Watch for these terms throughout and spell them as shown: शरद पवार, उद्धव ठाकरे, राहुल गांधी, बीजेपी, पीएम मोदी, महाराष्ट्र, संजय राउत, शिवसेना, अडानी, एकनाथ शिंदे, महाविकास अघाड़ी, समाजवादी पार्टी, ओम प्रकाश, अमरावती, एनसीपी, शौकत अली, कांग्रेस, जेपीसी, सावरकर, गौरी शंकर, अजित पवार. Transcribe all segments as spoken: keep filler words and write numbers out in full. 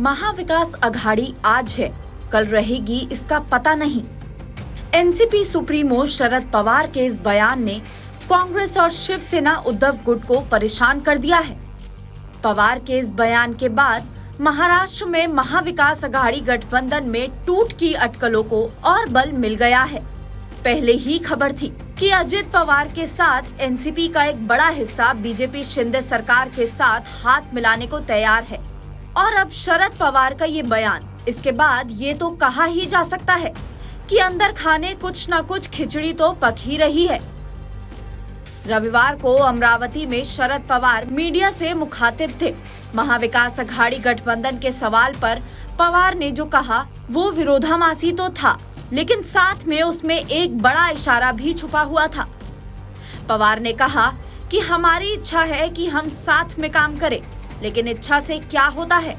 महाविकास अघाड़ी आज है, कल रहेगी, इसका पता नहीं। एनसीपी सुप्रीमो शरद पवार के इस बयान ने कांग्रेस और शिवसेना उद्धव गुट को परेशान कर दिया है। पवार के इस बयान के बाद महाराष्ट्र में महाविकास अघाड़ी गठबंधन में टूट की अटकलों को और बल मिल गया है। पहले ही खबर थी कि अजित पवार के साथ एनसीपी का एक बड़ा हिस्सा बीजेपी शिंदे सरकार के साथ हाथ मिलाने को तैयार है, और अब शरद पवार का ये बयान, इसके बाद ये तो कहा ही जा सकता है कि अंदर खाने कुछ न कुछ खिचड़ी तो पक ही रही है। रविवार को अमरावती में शरद पवार मीडिया से मुखातिब थे। महाविकास अघाड़ी गठबंधन के सवाल पर पवार ने जो कहा वो विरोधाभासी तो था, लेकिन साथ में उसमें एक बड़ा इशारा भी छुपा हुआ था। पवार ने कहा कि हमारी इच्छा है कि हम साथ में काम करें, लेकिन इच्छा से क्या होता है।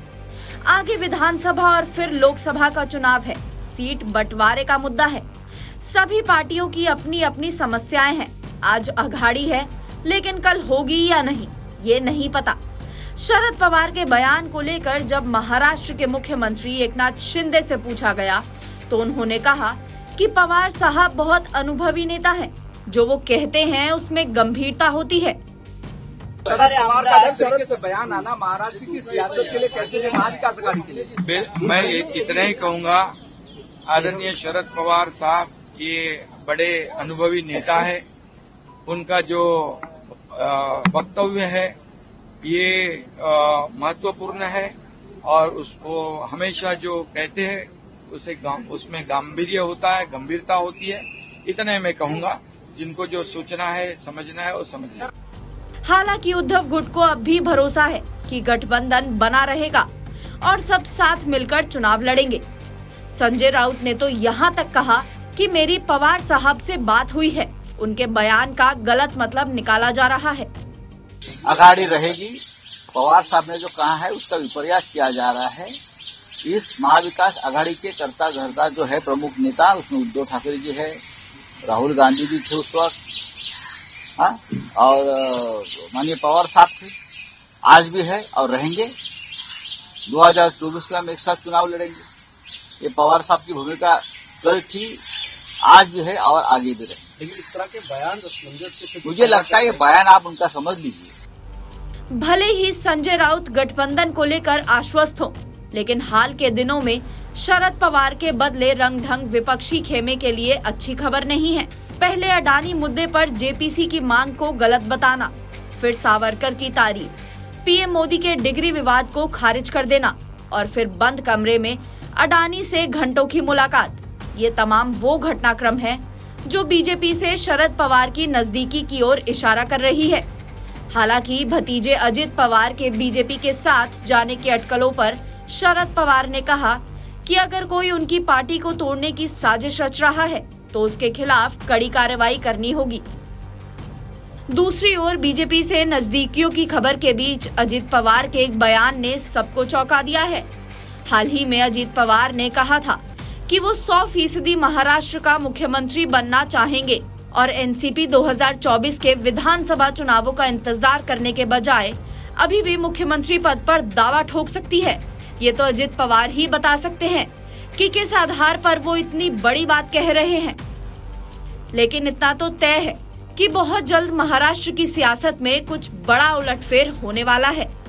आगे विधानसभा और फिर लोकसभा का चुनाव है, सीट बंटवारे का मुद्दा है, सभी पार्टियों की अपनी अपनी समस्याएं हैं। आज अघाड़ी है, लेकिन कल होगी या नहीं ये नहीं पता। शरद पवार के बयान को लेकर जब महाराष्ट्र के मुख्यमंत्री एकनाथ शिंदे से पूछा गया तो उन्होंने कहा कि पवार साहब बहुत अनुभवी नेता हैं, जो वो कहते हैं उसमें गंभीरता होती है। शरद पवार का इस तरीके से बयान आना महाराष्ट्र की सियासत के लिए कैसे है, महाविकास अघाड़ी के लिए? मैं इतना ही कहूँगा, आदरणीय शरद पवार साहब ये बड़े अनुभवी नेता है। उनका जो वक्तव्य है ये महत्वपूर्ण है, और उसको हमेशा जो कहते हैं उसे उसमें गांभीर्य होता है, गंभीरता होती है। इतना मैं कहूँगा, जिनको जो सोचना है, समझना है, वो समझना। हालांकि उद्धव गुट को अब भी भरोसा है कि गठबंधन बना रहेगा और सब साथ मिलकर चुनाव लड़ेंगे। संजय राउत ने तो यहाँ तक कहा कि मेरी पवार साहब से बात हुई है, उनके बयान का गलत मतलब निकाला जा रहा है। अघाड़ी रहेगी, पवार साहब ने जो कहा है उसका विपर्यास किया जा रहा है। इस महाविकास अघाड़ी के कर्ता धर्ता जो है प्रमुख नेता, उसमें उद्धव ठाकरे जी है, राहुल गांधी जी थे उस वक्त, हाँ? और माननीय पवार साहब थे, आज भी है और रहेंगे। दो हज़ार चौबीस में हम एक साथ चुनाव लड़ेंगे। ये पवार साहब की भूमिका कल थी, आज भी है और आगे भी रहे। लेकिन इस तरह के बयान से मुझे लगता है ये बयान आप उनका समझ लीजिए। भले ही संजय राउत गठबंधन को लेकर आश्वस्त हो, लेकिन हाल के दिनों में शरद पवार के बदले रंग ढंग विपक्षी खेमे के लिए अच्छी खबर नहीं है। पहले अडानी मुद्दे पर जेपीसी की मांग को गलत बताना, फिर सावरकर की तारीफ, पीएम मोदी के डिग्री विवाद को खारिज कर देना, और फिर बंद कमरे में अडानी से घंटों की मुलाकात। ये तमाम वो घटनाक्रम है जो बीजेपी से शरद पवार की नजदीकी की ओर इशारा कर रही है। हालांकि भतीजे अजित पवार के बीजेपी के साथ जाने की अटकलों पर शरद पवार ने कहा कि अगर कोई उनकी पार्टी को तोड़ने की साजिश रच रहा है तो उसके खिलाफ कड़ी कार्रवाई करनी होगी। दूसरी ओर बीजेपी से नजदीकियों की खबर के बीच अजित पवार के एक बयान ने सबको चौंका दिया है। हाल ही में अजित पवार ने कहा था कि वो सौ फीसदी महाराष्ट्र का मुख्यमंत्री बनना चाहेंगे और एनसीपी दो हज़ार चौबीस के विधानसभा चुनावों का इंतजार करने के बजाय अभी भी मुख्यमंत्री पद पर दावा ठोक सकती है। ये तो अजित पवार ही बता सकते हैं कि किस आधार पर वो इतनी बड़ी बात कह रहे हैं। लेकिन इतना तो तय है कि बहुत जल्द महाराष्ट्र की सियासत में कुछ बड़ा उलटफेर होने वाला है।